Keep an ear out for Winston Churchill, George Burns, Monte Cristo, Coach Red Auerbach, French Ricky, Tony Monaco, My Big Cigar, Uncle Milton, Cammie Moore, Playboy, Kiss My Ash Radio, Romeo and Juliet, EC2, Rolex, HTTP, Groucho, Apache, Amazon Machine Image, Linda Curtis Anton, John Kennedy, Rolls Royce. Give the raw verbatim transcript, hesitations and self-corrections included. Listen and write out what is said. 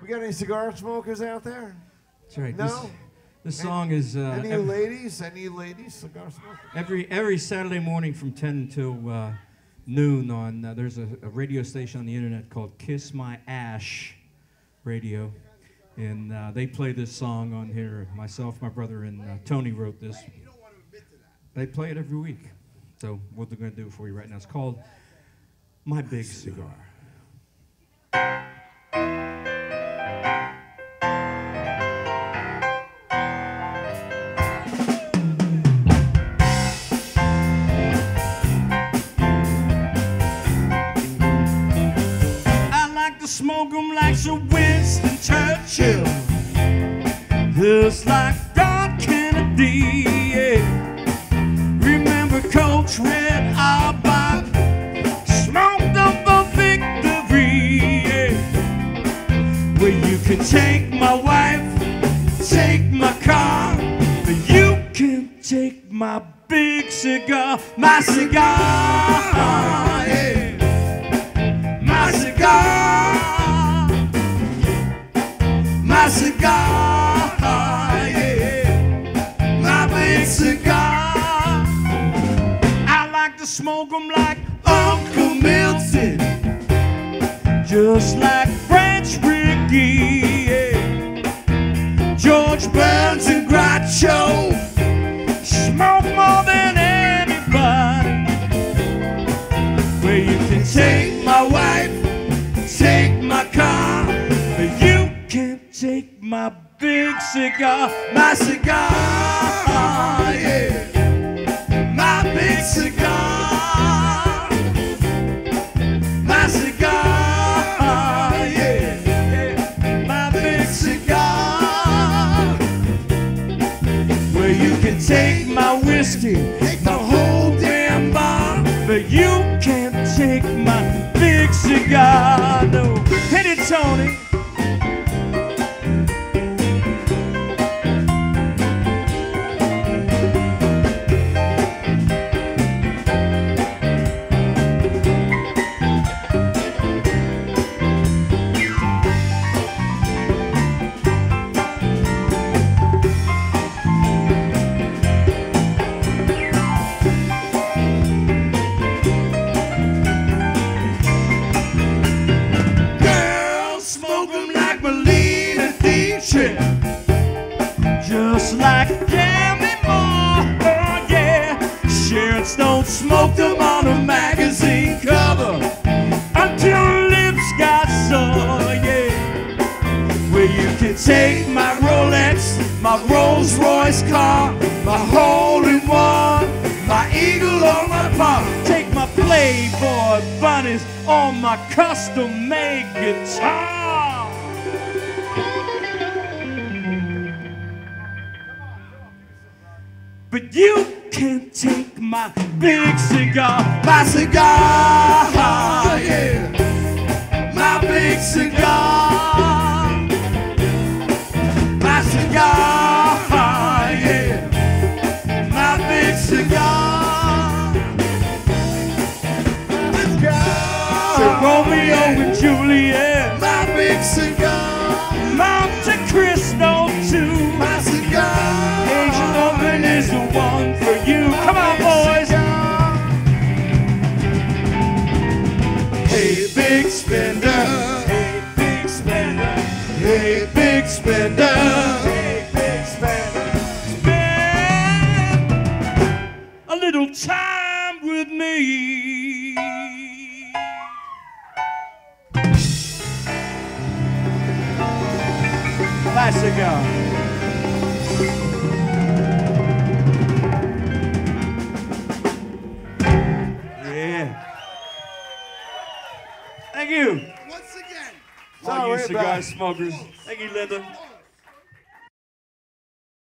We got any cigar smokers out there? That's right. No? This, this song any, is... Uh, any every, ladies? Any ladies? Cigar smokers? Every, every Saturday morning from ten till uh, noon on... Uh, there's a, a radio station on the internet called Kiss My Ash Radio. And uh, they play this song on here. Myself, my brother, and uh, Tony wrote this. You don't want to admit to that. They play it every week. So what they're going to do for you right now is called My Big Cigar. I like to smoke 'em like Sir Winston Churchill, just like John Kennedy, yeah. Remember Coach Red Auerbach smoked up a victory, yeah. Well, you can take my wife, take my car, but you can take my big cigar, my cigar, yeah. My cigar, my cigar, yeah, my big cigar. I like to smoke 'em like Uncle Milton, just like French Ricky, yeah. George Burns and Groucho smoke more than anybody. Well, you can take my wife, take my car, but you take my big cigar, my cigar, yeah, my big cigar, my cigar, yeah, yeah, my big cigar. Well, you can take my whiskey, take my whole damn bar, but you can't take my big cigar, no. Hit it, Tony. Just like Cammie Moore, oh yeah. Shirts don't smoke them on a magazine cover until lips got sore, yeah. Well, you can take my Rolex, my Rolls Royce car, my hole-in-one, my eagle on my palm. Take my Playboy bunnies on my custom-made guitar. But you can't take my big cigar, my cigar, yeah, my big cigar, my cigar, yeah, my big cigar. So Romeo and Juliet, my big cigar, Monte Cristo too, my cigar. Is the one for you. My come on, boys. Cigar. Hey, big spender. Hey, big spender. Hey, big spender. Hey, big spender. Spend a little time with me. Nice cigar. Thank you. Once again. All you cigar smokers. Thank you, Linda.